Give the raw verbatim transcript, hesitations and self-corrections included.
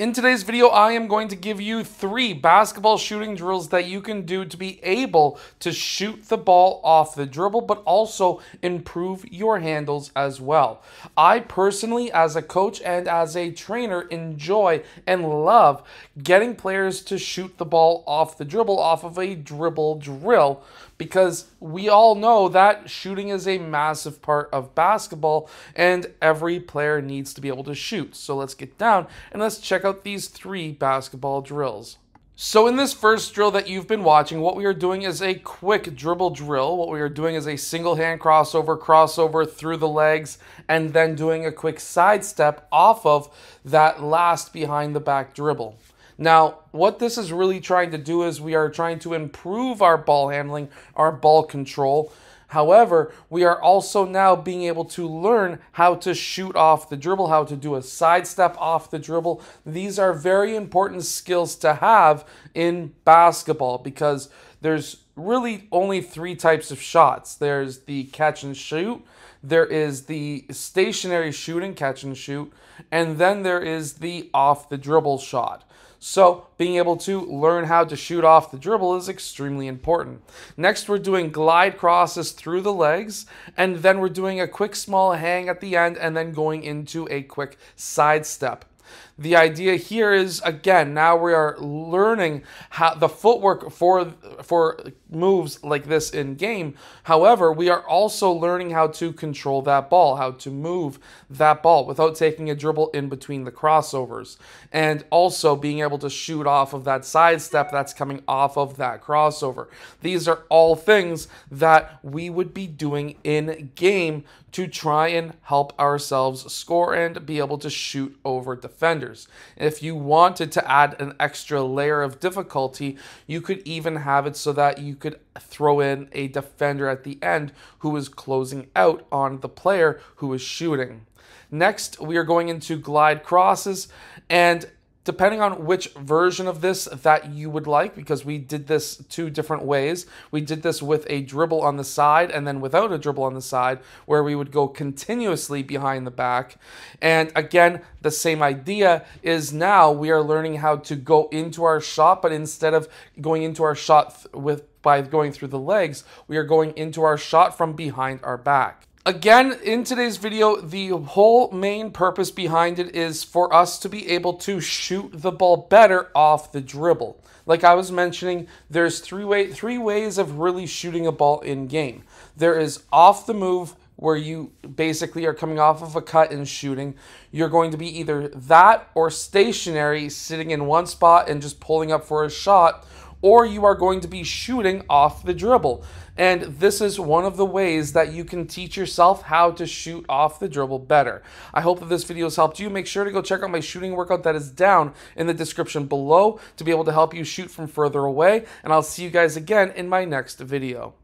In today's video, I am going to give you three basketball shooting drills that you can do to be able to shoot the ball off the dribble, but also improve your handles as well. I personally, as a coach and as a trainer, enjoy and love getting players to shoot the ball off the dribble, off of a dribble drill, because we all know that shooting is a massive part of basketball and every player needs to be able to shoot. So let's get down and let's check out these three basketball drills. So in this first drill that you've been watching, what we are doing is a quick dribble drill. What we are doing is a single hand crossover, crossover through the legs, and then doing a quick side step off of that last behind the back dribble. Now, what this is really trying to do is we are trying to improve our ball handling, our ball control. However, we are also now being able to learn how to shoot off the dribble, how to do a side step off the dribble. These are very important skills to have in basketball because there's really only three types of shots. There's the catch and shoot, there is the stationary shooting, catch and shoot, and then there is the off the dribble shot. So being able to learn how to shoot off the dribble is extremely important. Next, we're doing glide crosses through the legs, and then we're doing a quick small hang at the end and then going into a quick side step. The idea here is, again, now we are learning how the footwork for, for moves like this in game. However, we are also learning how to control that ball, how to move that ball without taking a dribble in between the crossovers. And also being able to shoot off of that side step that's coming off of that crossover. These are all things that we would be doing in game to try and help ourselves score and be able to shoot over defenders. If you wanted to add an extra layer of difficulty, you could even have it so that you could throw in a defender at the end who is closing out on the player who is shooting. Next, we are going into glide crosses, and depending on which version of this that you would like, because we did this two different ways. We did this with a dribble on the side and then without a dribble on the side, where we would go continuously behind the back. And again, the same idea is now we are learning how to go into our shot, but instead of going into our shot with by going through the legs, we are going into our shot from behind our back. Again, in today's video, the whole main purpose behind it is for us to be able to shoot the ball better off the dribble. Like I was mentioning, there's three, way, three ways of really shooting a ball in game. There is off the move, where you basically are coming off of a cut and shooting. You're going to be either that or stationary, sitting in one spot and just pulling up for a shot, or you are going to be shooting off the dribble. And this is one of the ways that you can teach yourself how to shoot off the dribble better. I hope that this video has helped you. Make sure to go check out my shooting workout that is down in the description below to be able to help you shoot from further away. And I'll see you guys again in my next video.